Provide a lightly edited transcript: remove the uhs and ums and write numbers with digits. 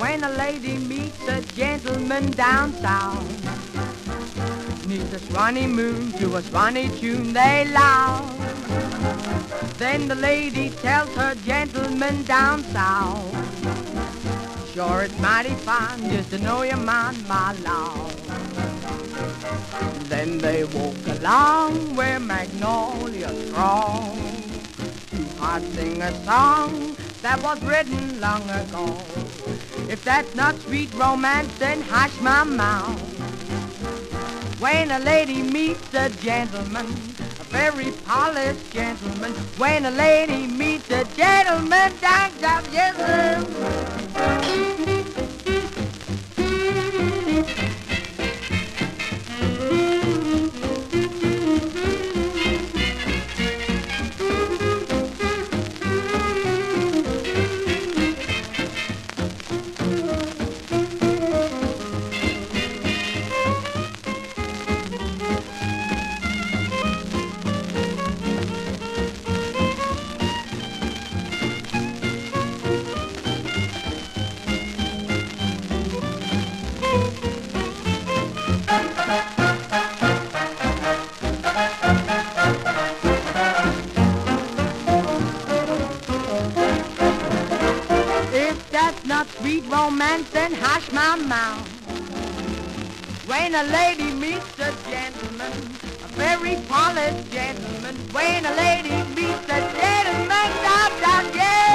When a lady meets a gentleman downtown, 'neath a swanny moon to a swanny tune they laugh. Then the lady tells her gentleman down south, sure it's mighty fine just to know your man, my love. Then they walk along where magnolia's grown to hard sing a song that was written long ago. If that's not sweet romance, then hush my mouth. When a lady meets a gentleman, a very polished gentleman, when a lady meets a gentleman, dang up, yes, sir. Sweet romance and hush my mouth. When a lady meets a gentleman, a very polished gentleman, when a lady meets a gentleman, stop, stop, yeah.